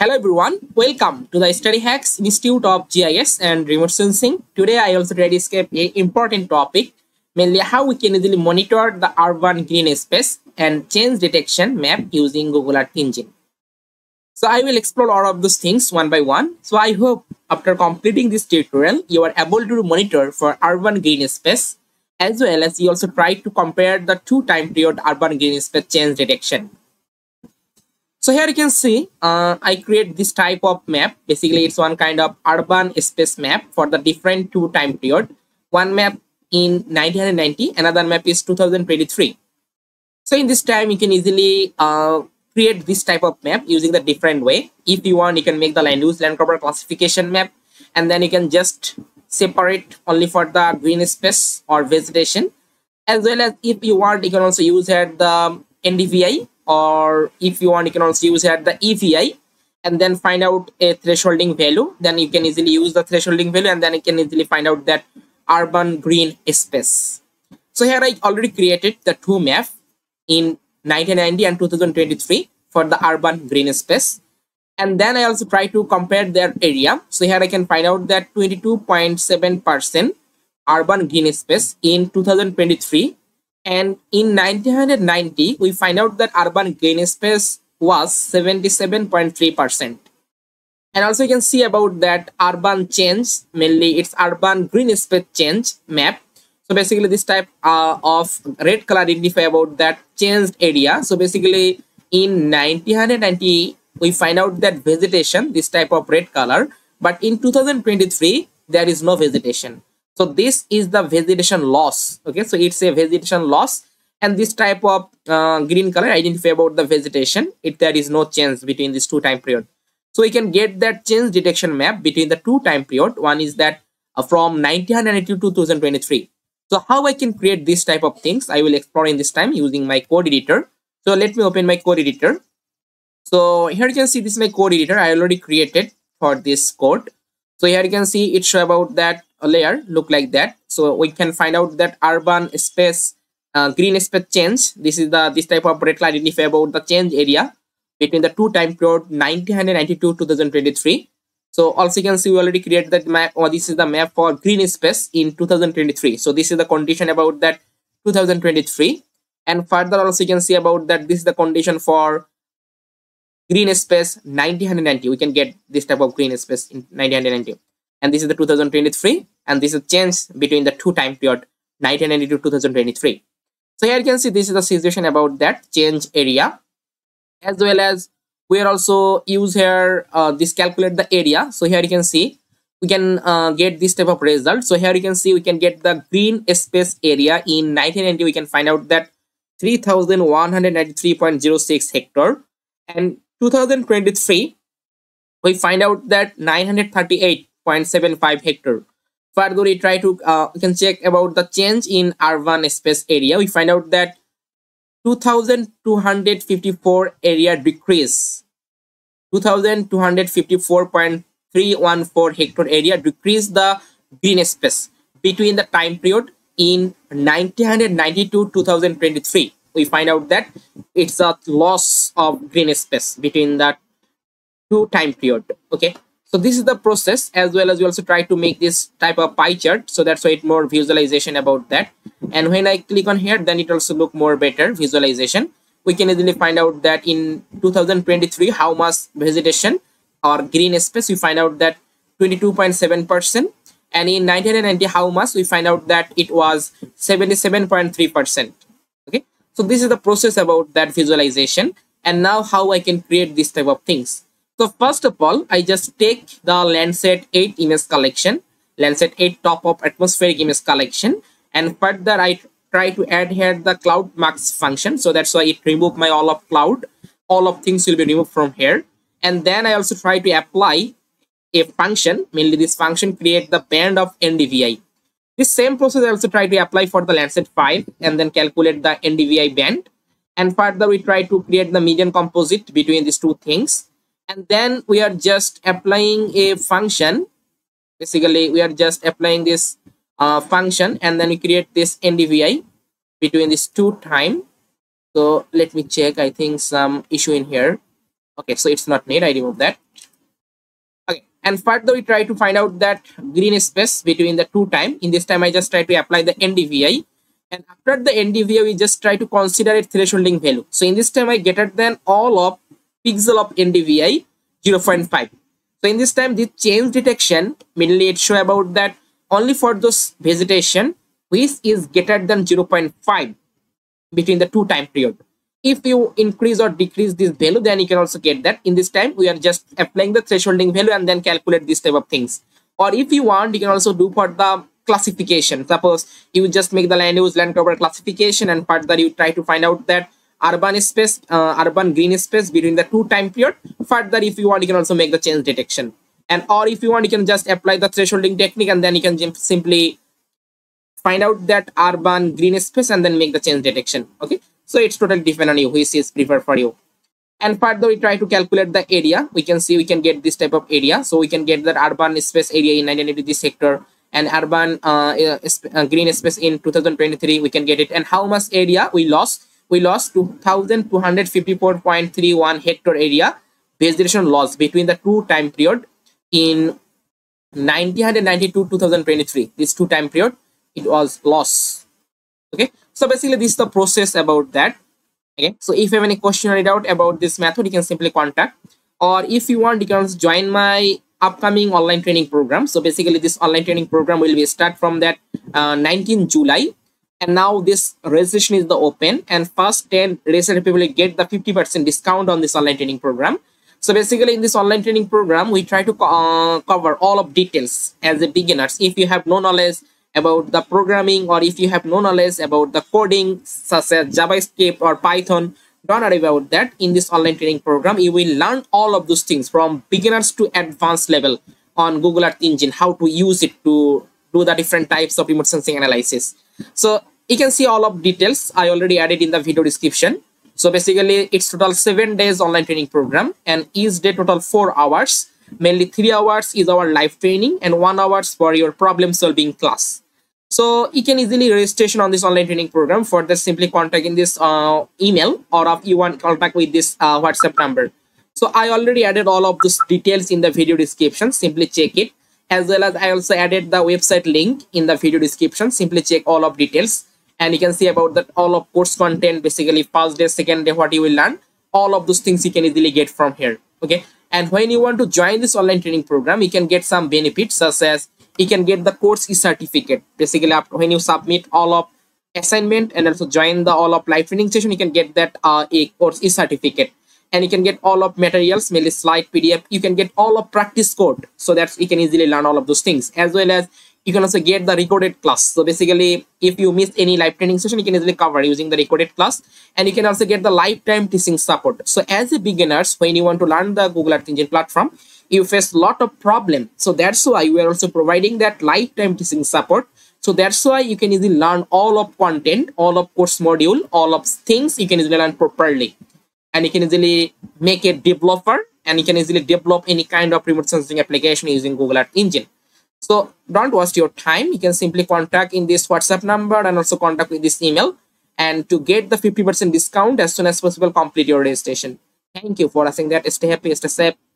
Hello everyone, welcome to the Study Hacks Institute of GIS and Remote Sensing. Today I also try to escape an important topic, mainly how we can easily monitor the urban green space and change detection map using Google Earth Engine. So I will explore all of those things one by one. So I hope after completing this tutorial, you are able to monitor for urban green space as well as you also try to compare the two time period urban green space change detection. So here you can see I create this type of map. Basically it's one kind of urban space map for the different two time period. One map in 1990, another map is 2023. So in this time you can easily create this type of map using the different way. If you want, you can make the land use land cover classification map and then you can just separate only for the green space or vegetation. As well as if you want, you can also use here the NDVI, or if you want you can also use here the EVI and then find out a thresholding value. Then you can easily use the thresholding value and then you can easily find out that urban green space. So here I already created the two maps in 1990 and 2023 for the urban green space, and then I also try to compare their area. So here I can find out that 22.7% urban green space in 2023, and in 1990 we find out that urban green space was 77.3%. And also you can see about that urban change, mainly it's urban green space change map. So basically this type of red color identify about that changed area. So basically in 1990 we find out that vegetation, this type of red color, but in 2023 there is no vegetation. So this is the vegetation loss. Okay, so it's a vegetation loss, and this type of green color identify about the vegetation if there is no change between these two time period. So we can get that change detection map between the two time period. One is that from 1992 to 2023. So how I can create this type of things, I will explore in this time using my code editor. So let me open my code editor. So here you can see this is my code editor I already created for this code. So here you can see it show about that layer look like that. So we can find out that urban space green space change. This is the this type of red color identify about the change area between the two time period 1992 to 2023. So also you can see we already created that map, or this is the map for green space in 2023. So this is the condition about that 2023, and further also you can see about that this is the condition for green space 1990. We can get this type of green space in 1990, and this is the 2023, and this is change between the two time period 1992 to 2023. So here you can see this is the situation about that change area, as well as we are also use here this calculate the area. So here you can see we can get this type of result. So here you can see we can get the green space area in 1990. We can find out that 3193.06 hectare, and 2023 we find out that 938.75 hectare. Further we try to we can check about the change in urban space area. We find out that 2254 area decrease, 2254.314 hectare area decrease the green space between the time period in 1992 to 2023. We find out that it's a loss of green space between the two time period. Okay, so this is the process, as well as we also try to make this type of pie chart, so that's why it's more visualization about that. And when I click on here, then it also look more better visualization. We can easily find out that in 2023 how much vegetation or green space. We find out that 22.7%, and in 1990 how much, we find out that it was 77.3%. Okay, so this is the process about that visualization. And now how I can create this type of things. So first of all, I just take the Landsat 8 image collection, Landsat 8 top of atmospheric image collection, and further I try to add here the cloud max function. So that's why it remove my all of cloud, all of things will be removed from here. And then I also try to apply a function, mainly this function create the band of NDVI. This same process I also try to apply for the Landsat 5 and then calculate the NDVI band. And further we try to create the median composite between these two things. And then we are just applying a function. Basically we are just applying this function, and then we create this NDVI between these two time. So let me check, I think some issue in here. Okay, so it's not made. I remove that. Okay, and further we try to find out that green space between the two time. In this time, I just try to apply the NDVI, and after the NDVI, we just try to consider a thresholding value. So in this time, I greater than all of pixel of NDVI 0.5. So in this time, this change detection mainly it show about that only for those vegetation which is greater than 0.5 between the two time period. If you increase or decrease this value, then you can also get that. In this time, we are just applying the thresholding value and then calculate this type of things. Or if you want, you can also do for the classification. Suppose you just make the land use, land cover classification, and further you try to find out that urban space, urban green space between the two time period. Further, if you want, you can also make the change detection. And or if you want, you can just apply the thresholding technique, and then you can simply find out that urban green space and then make the change detection. Okay. So it's totally different on you, which is preferred for you. And further, we try to calculate the area. We can see we can get this type of area. So we can get that urban space area in 1983 sector and urban green space in 2023. We can get it. And how much area we lost? We lost 2,254.31 hectare area vegetation loss between the two time period in 1992-2023. These two time period, it was lost. Okay. So basically this is the process about that. Okay, so if you have any question or doubt about this method, you can simply contact, or if you want, you can also join my upcoming online training program. So basically this online training program will be start from that 19 July, and now this registration is the open, and first 10 registered people will get the 50% discount on this online training program. So basically in this online training program, we try to cover all of details as a beginners. If you have no knowledge about the programming, or if you have no knowledge about the coding such as JavaScript or Python, don't worry about that. In this online training program, you will learn all of those things from beginners to advanced level on Google Earth Engine, how to use it to do the different types of remote sensing analysis. So you can see all of details I already added in the video description. So basically it's total 7 days online training program, and each day total 4 hours. Mainly 3 hours is our live training and 1 hours for your problem solving class. So you can easily registration on this online training program. For this, simply contact in this email, or if you want, contact with this WhatsApp number. So I already added all of those details in the video description. Simply check it, as well as I also added the website link in the video description. Simply check all of details, and you can see about that all of course content. Basically, first day, second day, what you will learn, all of those things you can easily get from here. Okay. And when you want to join this online training program, you can get some benefits, such as you can get the course certificate. Basically, when you submit all of assignment and also join the all of live training session, you can get that a course certificate. And you can get all of materials, mainly slide, PDF. You can get all of practice code, so that you can easily learn all of those things. As well as you can also get the recorded class. So basically, if you miss any live training session, you can easily cover using the recorded class. And you can also get the lifetime teaching support. So as a beginners, when you want to learn the Google Earth Engine platform, you face a lot of problem. So that's why we are also providing that lifetime teaching support. So that's why you can easily learn all of content, all of course module, all of things you can easily learn properly. And you can easily make a developer, and you can easily develop any kind of remote sensing application using Google Earth Engine. So don't waste your time. You can simply contact in this WhatsApp number and also contact with this email. And to get the 50% discount as soon as possible, complete your registration. Thank you for asking that. Stay happy, stay safe.